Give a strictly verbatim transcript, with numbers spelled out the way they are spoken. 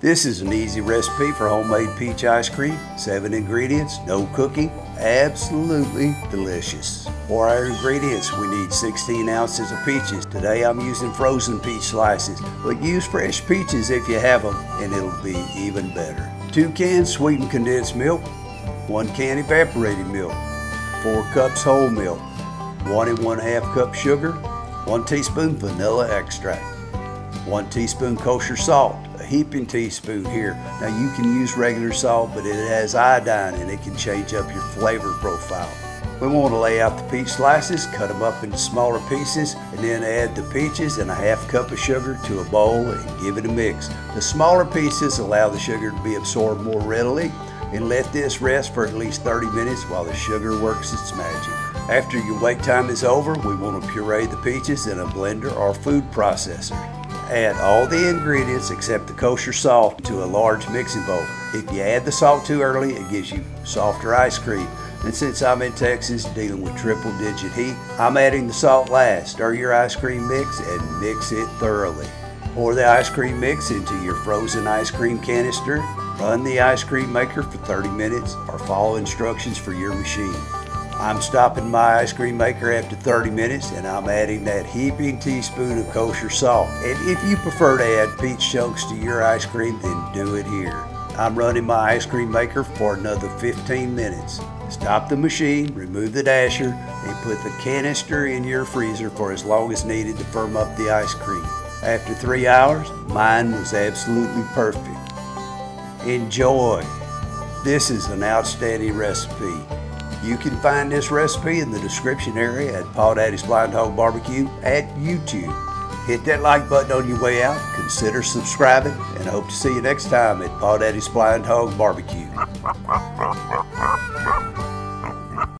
This is an easy recipe for homemade peach ice cream. Seven ingredients, no cooking, absolutely delicious. For our ingredients, we need sixteen ounces of peaches. Today I'm using frozen peach slices, but use fresh peaches if you have them, and it'll be even better. Two cans sweetened condensed milk, one can evaporated milk, four cups whole milk, one and one half cup sugar, one teaspoon vanilla extract, one teaspoon kosher salt, a heaping teaspoon here. Now you can use regular salt, but it has iodine and it can change up your flavor profile. We want to lay out the peach slices, cut them up into smaller pieces, and then add the peaches and a half cup of sugar to a bowl and give it a mix. The smaller pieces allow the sugar to be absorbed more readily, and let this rest for at least thirty minutes while the sugar works its magic. After your wait time is over, we want to puree the peaches in a blender or food processor. Add all the ingredients except the kosher salt to a large mixing bowl. If you add the salt too early, it gives you softer ice cream. And since I'm in Texas dealing with triple digit heat, I'm adding the salt last. Stir your ice cream mix and mix it thoroughly. Pour the ice cream mix into your frozen ice cream canister. Run the ice cream maker for thirty minutes or follow instructions for your machine. I'm stopping my ice cream maker after thirty minutes, and I'm adding that heaping teaspoon of kosher salt. And if you prefer to add peach chunks to your ice cream, then do it here. I'm running my ice cream maker for another fifteen minutes. Stop the machine, remove the dasher, and put the canister in your freezer for as long as needed to firm up the ice cream. After three hours, mine was absolutely perfect. Enjoy! This is an outstanding recipe. You can find this recipe in the description area at Paw Daddy's BlindHawg Barbecue at YouTube. Hit that like button on your way out, consider subscribing, and I hope to see you next time at Paw Daddy's BlindHawg Barbecue.